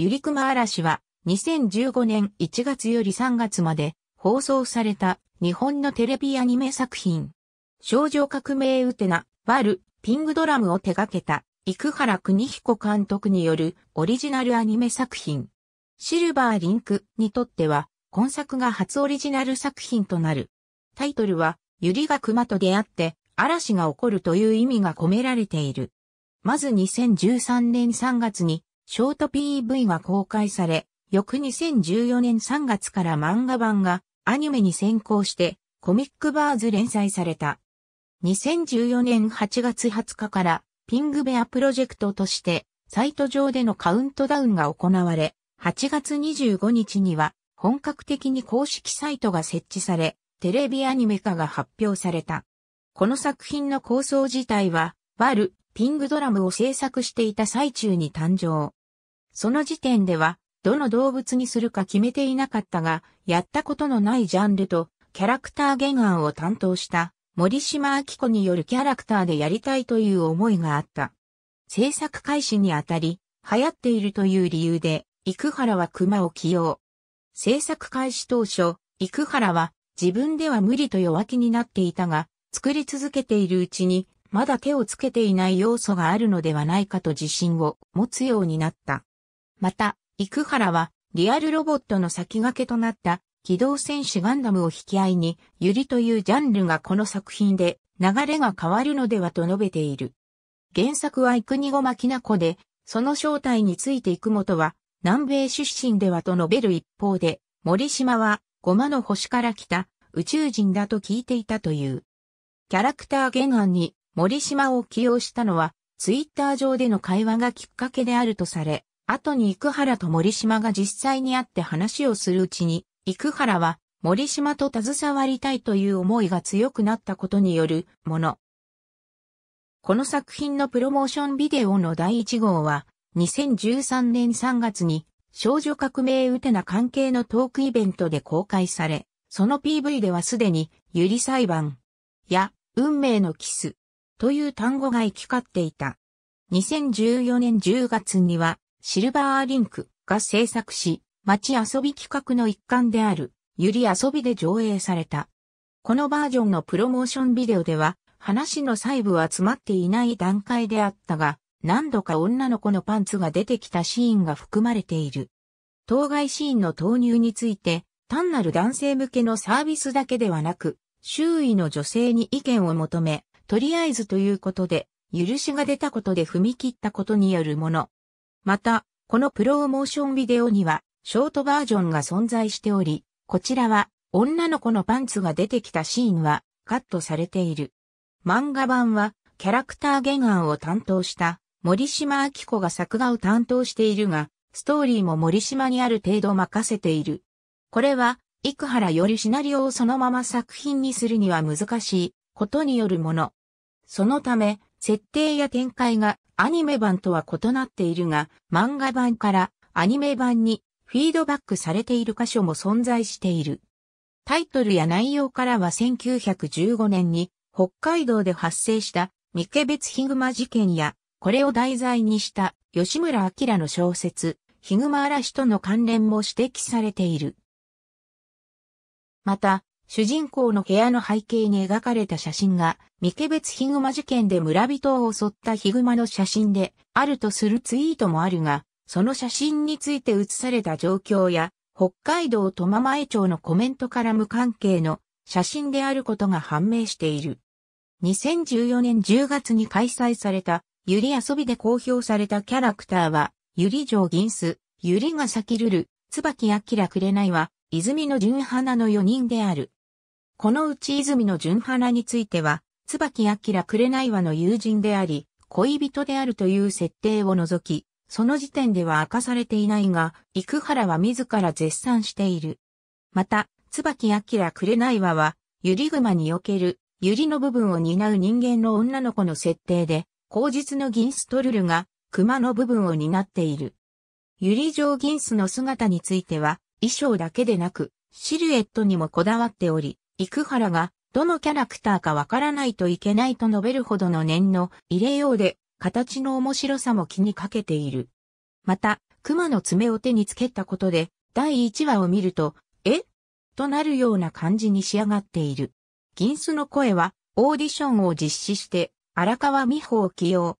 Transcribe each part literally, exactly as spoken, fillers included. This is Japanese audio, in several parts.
ゆりくま嵐はにせんじゅうごねんいちがつよりさんがつまで放送された日本のテレビアニメ作品。少女革命ウテナ、バル、ピングドラムを手掛けた生原邦彦監督によるオリジナルアニメ作品。シルバー・リンクにとっては今作が初オリジナル作品となる。タイトルはゆりが熊と出会って嵐が起こるという意味が込められている。まずにせんじゅうさんねんさんがつにショート ピーブイ が公開され、翌にせんじゅうよねんさんがつから漫画版がアニメに先行してコミックバーズ連載された。にせんじゅうよねんはちがつはつかからピングベアプロジェクトとしてサイト上でのカウントダウンが行われ、はちがつにじゅうごにちには本格的に公式サイトが設置され、テレビアニメ化が発表された。この作品の構想自体は、バル、ピングドラムを制作していた最中に誕生。その時点では、どの動物にするか決めていなかったが、やったことのないジャンルと、キャラクター原案を担当した、森島明子によるキャラクターでやりたいという思いがあった。制作開始にあたり、流行っているという理由で、生原は熊を起用。制作開始当初、生原は、自分では無理と弱気になっていたが、作り続けているうちに、まだ手をつけていない要素があるのではないかと自信を持つようになった。また、生原は、リアルロボットの先駆けとなった、機動戦士ガンダムを引き合いに、ゆりというジャンルがこの作品で、流れが変わるのではと述べている。原作は生駒きな子で、その正体について生本は、南米出身ではと述べる一方で、森島は、ゴマの星から来た、宇宙人だと聞いていたという。キャラクター原案に、森島を起用したのは、ツイッター上での会話がきっかけであるとされ、後に生原と森島が実際に会って話をするうちに、生原は森島と携わりたいという思いが強くなったことによるもの。この作品のプロモーションビデオのだいいち号は、にせんじゅうさんねんさんがつに少女革命ウテナ関係のトークイベントで公開され、その ピーブイ ではすでに、ゆり裁判や運命のキス、という単語が行き交っていた。にせんじゅうよねんじゅうがつにはシルバー・リンクが制作し、街遊び企画の一環であるゆり遊びで上映された。このバージョンのプロモーションビデオでは話の細部は詰まっていない段階であったが、何度か女の子のパンツが出てきたシーンが含まれている。当該シーンの投入について、単なる男性向けのサービスだけではなく、周囲の女性に意見を求め、とりあえずということで、許しが出たことで踏み切ったことによるもの。また、このプロモーションビデオには、ショートバージョンが存在しており、こちらは、女の子のパンツが出てきたシーンは、カットされている。漫画版は、キャラクター原案を担当した、森島明子が作画を担当しているが、ストーリーも森島にある程度任せている。これは、生原よりシナリオをそのまま作品にするには難しい、ことによるもの。そのため、設定や展開がアニメ版とは異なっているが、漫画版からアニメ版にフィードバックされている箇所も存在している。タイトルや内容からはせんきゅうひゃくじゅうごねんに北海道で発生した三毛別ヒグマ事件や、これを題材にした吉村明の小説、ヒグマ嵐との関連も指摘されている。また、主人公の部屋の背景に描かれた写真が、三毛別ヒグマ事件で村人を襲ったヒグマの写真であるとするツイートもあるが、その写真について写された状況や、北海道苫前町のコメントから無関係の写真であることが判明している。にせんじゅうよねんじゅうがつに開催された、ゆり遊びで公表されたキャラクターは、ゆり城銀須、ゆりが咲きるる、椿あきらくれないは、泉の純花のよにんである。このうち泉の純花については、椿あきらくれないわの友人であり、恋人であるという設定を除き、その時点では明かされていないが、生原は自ら絶賛している。また、椿あきらくれないわは、ゆり熊における、ゆりの部分を担う人間の女の子の設定で、後日の銀須とるるが、熊の部分を担っている。ゆり城銀須の姿については、衣装だけでなく、シルエットにもこだわっており、生原がどのキャラクターかわからないといけないと述べるほどの念の入れようで、形の面白さも気にかけている。また、熊の爪を手につけたことで、だいいちわを見ると、え？となるような感じに仕上がっている。銀須の声は、オーディションを実施して、荒川美穂を起用。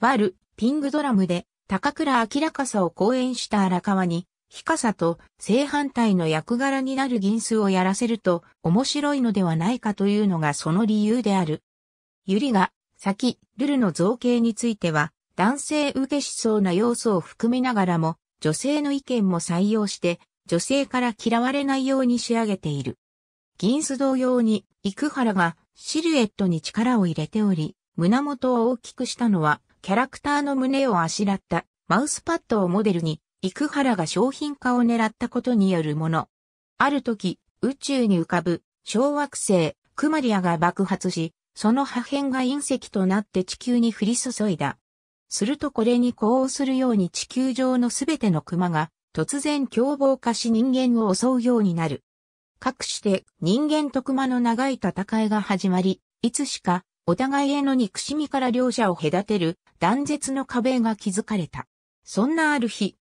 ワル、ピングドラムで、高倉明傘を好演した荒川に、日傘と正反対の役柄になる銀須をやらせると面白いのではないかというのがその理由である。ゆりが、先、ルルの造形については、男性受けしそうな要素を含めながらも、女性の意見も採用して、女性から嫌われないように仕上げている。銀須同様に、幾原がシルエットに力を入れており、胸元を大きくしたのは、キャラクターの胸をあしらったマウスパッドをモデルに、幾原が商品化を狙ったことによるもの。ある時、宇宙に浮かぶ小惑星クマリアが爆発し、その破片が隕石となって地球に降り注いだ。するとこれに呼応するように地球上のすべてのクマが突然凶暴化し人間を襲うようになる。かくして人間とクマの長い戦いが始まり、いつしかお互いへの憎しみから両者を隔てる断絶の壁が築かれた。そんなある日、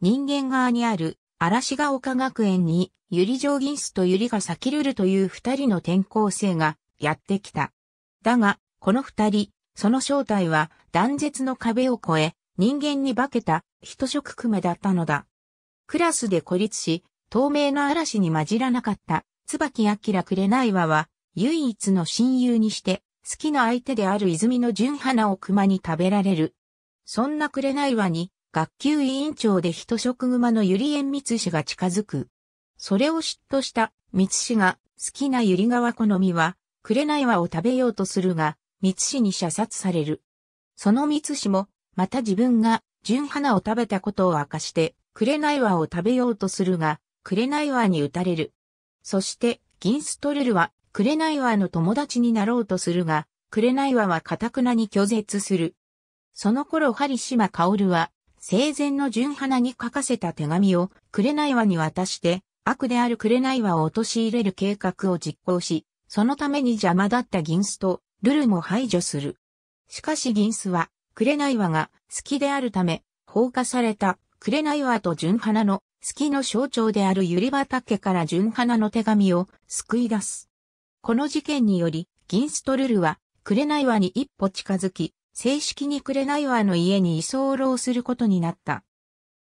人間側にある嵐ヶ丘学園にゆり城銀須とゆりが咲ルルという二人の転校生がやってきた。だが、この二人、その正体は断絶の壁を越え、人間に化けた、人食熊だったのだ。クラスで孤立し、透明な嵐に混じらなかった、椿明紅葉は、唯一の親友にして、好きな相手である泉の純花を熊に食べられる。そんな紅葉に、学級委員長で人食熊の百合園光氏が近づく。それを嫉妬した光氏が好きな百合川好みは、紅葉を食べようとするが、光氏に射殺される。その光氏も、また自分が純花を食べたことを明かして、紅葉を食べようとするが、紅葉に撃たれる。そして、銀須とルルは、紅葉の友達になろうとするが、紅葉は頑なに拒絶する。その頃、針島薫は、生前の純花に書かせた手紙を紅葉に渡して悪である紅葉を陥れる計画を実行し、そのために邪魔だった銀須とルルも排除する。しかし銀須は紅葉が好きであるため放火された紅葉と純花の好きの象徴である百合畑から純花の手紙を救い出す。この事件により銀須とルルは紅葉に一歩近づき、正式に紅葉の家に居候することになった。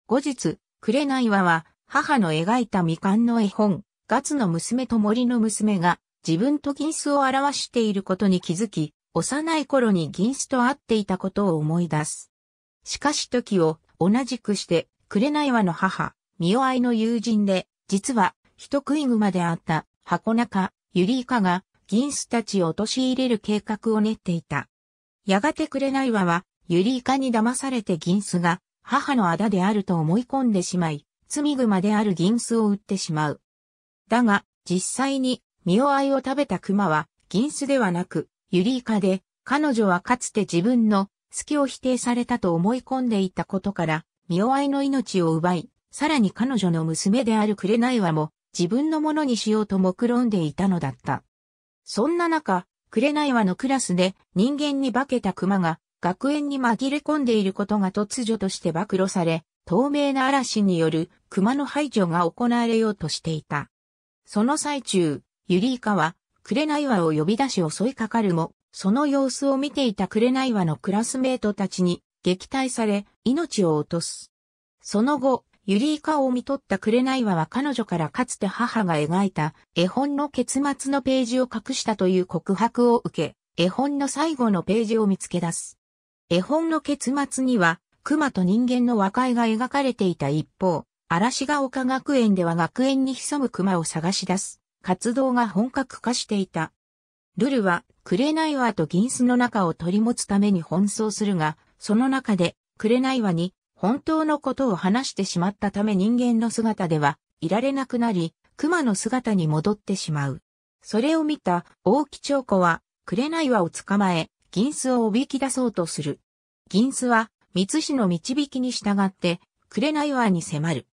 後日、紅葉は母の描いた未完の絵本、ガツの娘と森の娘が自分と銀須を表していることに気づき、幼い頃に銀須と会っていたことを思い出す。しかし時を同じくして、紅葉の母、ミオアイの友人で、実は人食い熊であった箱中、ユリイカが銀須たちを陥れる計画を練っていた。やがて紅葉は、ユリイカに騙されて銀須が、母の仇であると思い込んでしまい、罪熊である銀須を撃ってしまう。だが、実際に、ミオアイを食べた熊は、銀須ではなく、ユリイカで、彼女はかつて自分の好きを否定されたと思い込んでいたことから、ミオアイの命を奪い、さらに彼女の娘である紅葉も、自分のものにしようと目論んでいたのだった。そんな中、紅葉のクラスで人間に化けた熊が学園に紛れ込んでいることが突如として暴露され、透明な嵐による熊の排除が行われようとしていた。その最中、ユリイカは紅葉を呼び出し襲いかかるも、その様子を見ていた紅葉のクラスメートたちに撃退され命を落とす。その後、ユリイカを見取った紅葉は彼女からかつて母が描いた絵本の結末のページを隠したという告白を受け、絵本の最後のページを見つけ出す。絵本の結末には、熊と人間の和解が描かれていた一方、嵐ヶ丘学園では学園に潜む熊を探し出す活動が本格化していた。ルルは、紅葉と銀須の仲を取り持つために奔走するが、その中で、紅葉に、本当のことを話してしまったため人間の姿ではいられなくなり、熊の姿に戻ってしまう。それを見た大木長子は、紅葉を捕まえ、銀須をおびき出そうとする。銀須は、光氏の導きに従って、紅葉に迫る。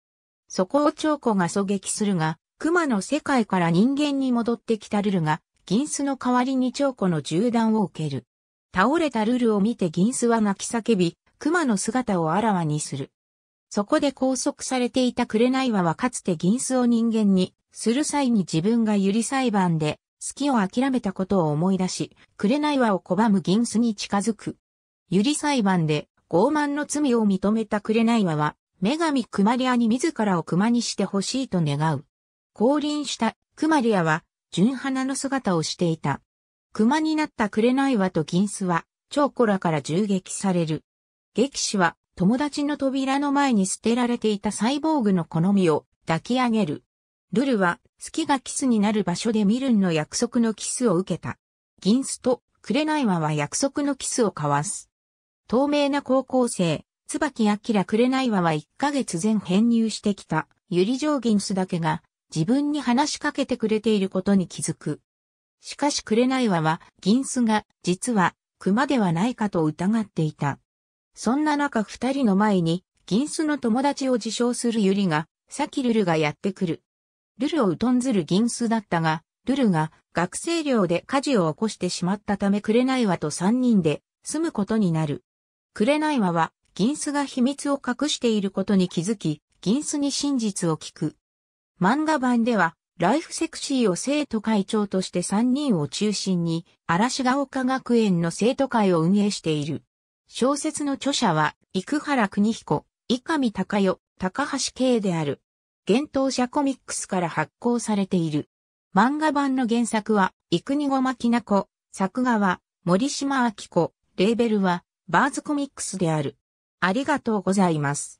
そこを長子が狙撃するが、熊の世界から人間に戻ってきたルルが、銀須の代わりに長子の銃弾を受ける。倒れたルルを見て銀須は泣き叫び、熊の姿をあらわにする。そこで拘束されていた紅はかつて銀子を人間にする際に自分がユリ裁判で好きを諦めたことを思い出し、紅はを拒む銀子に近づく。ユリ裁判で傲慢の罪を認めた紅はは、女神クマリアに自らを熊にしてほしいと願う。降臨したクマリアは純花の姿をしていた。熊になった紅はと銀子は、長子らから銃撃される。撃死は、友達の扉の前に捨てられていたサイボーグの好みを抱き上げる。ルルは、好きがキスになる場所でミルンの約束のキスを受けた。銀子と紅は約束のキスを交わす。透明な高校生、椿明紅はいっかげつ前編入してきた、ユリ城銀子だけが自分に話しかけてくれていることに気づく。しかし紅は銀子が実は熊ではないかと疑っていた。そんな中二人の前に、銀子の友達を自称するユリが、サキルルがやってくる。ルルを疎んずる銀子だったが、ルルが学生寮で火事を起こしてしまったため紅はと三人で住むことになる。紅はは、銀子が秘密を隠していることに気づき、銀子に真実を聞く。漫画版では、ライフセクシーを生徒会長として三人を中心に、嵐ヶ丘学園の生徒会を運営している。小説の著者は、生原邦彦、伊上貴代、高橋圭である。幻冬舎コミックスから発行されている。漫画版の原作は、生駒きな子、作画は、森島明子、レーベルは、バーズコミックスである。ありがとうございます。